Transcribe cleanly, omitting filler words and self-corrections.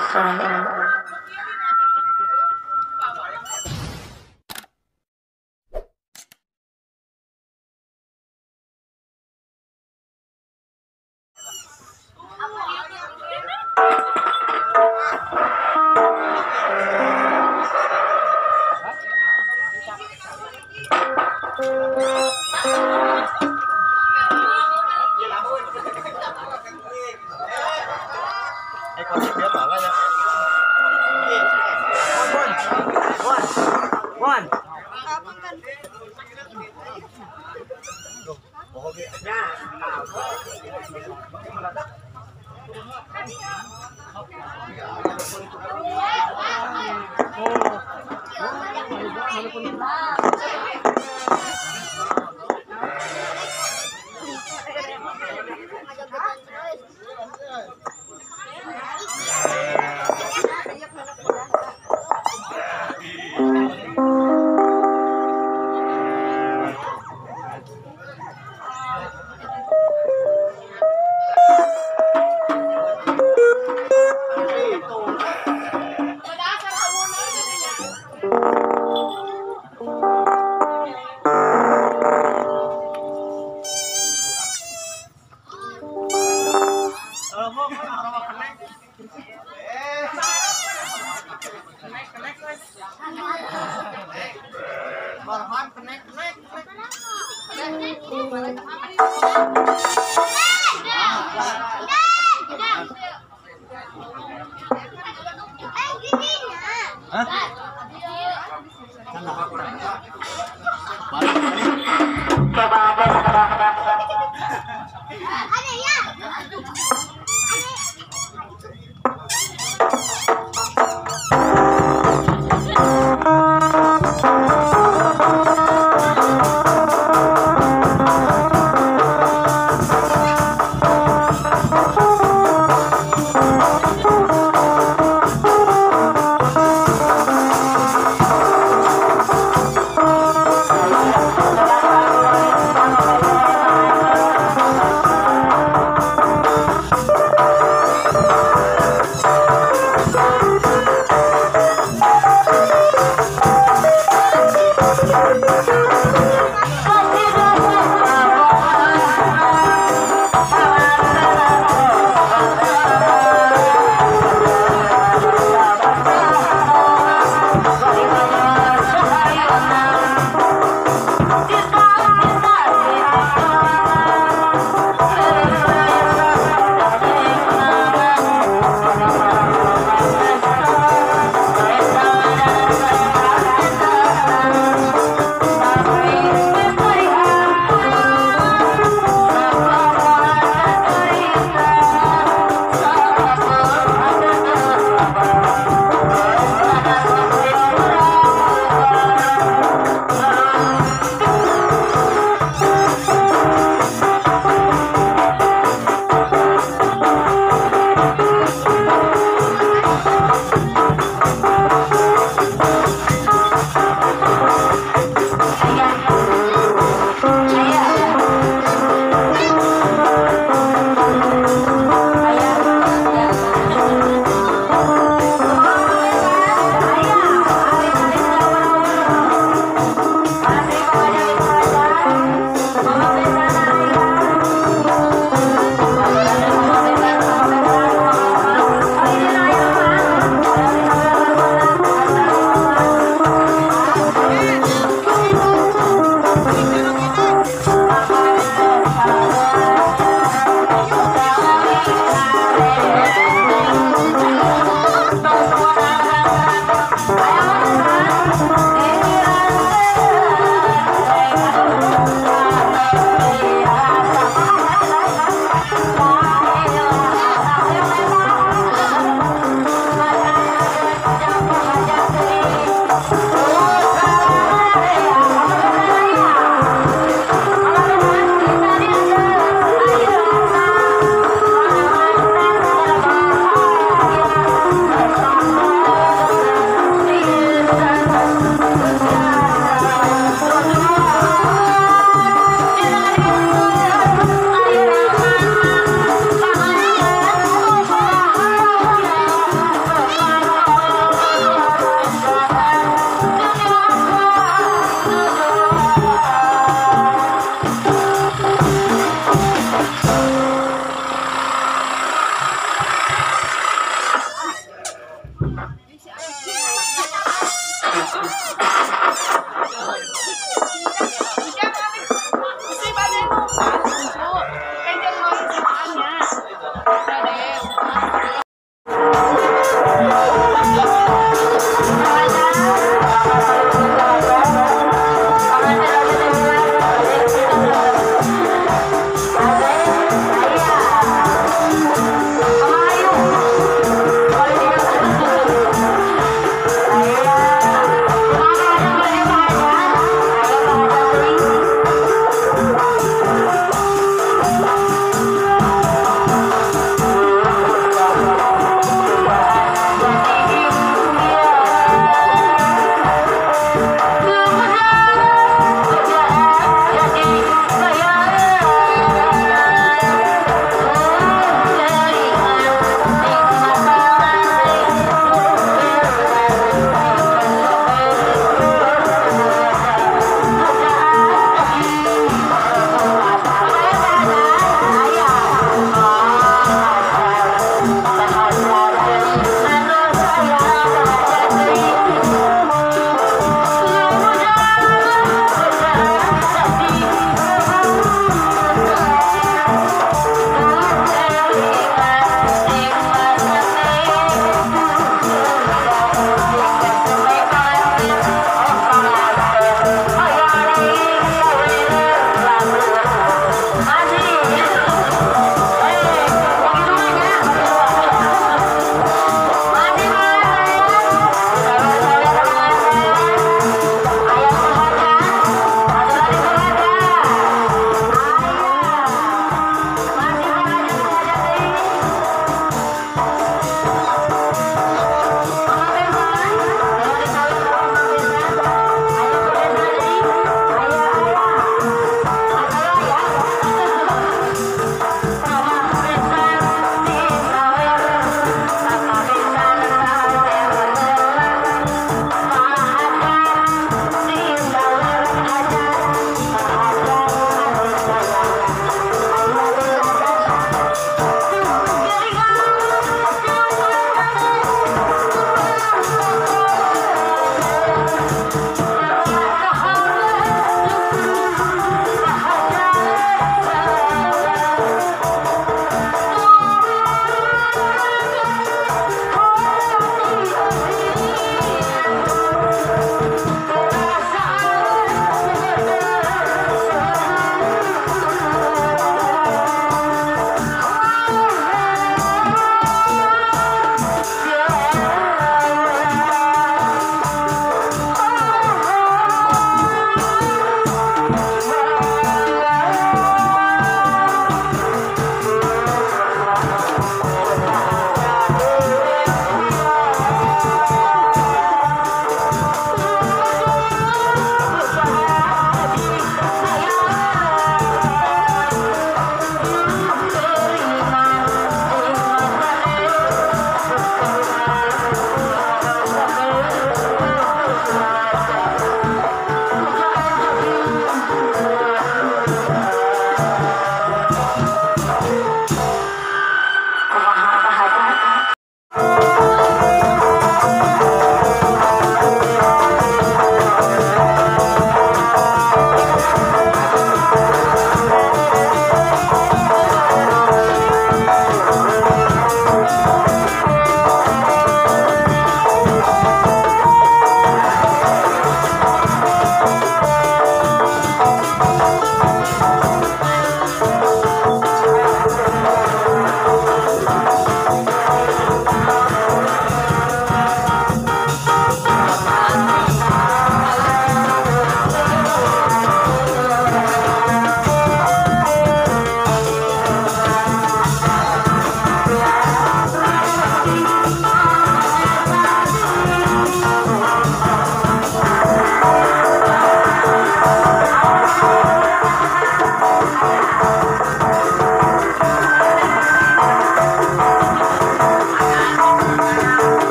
Assalamualaikum. Oh,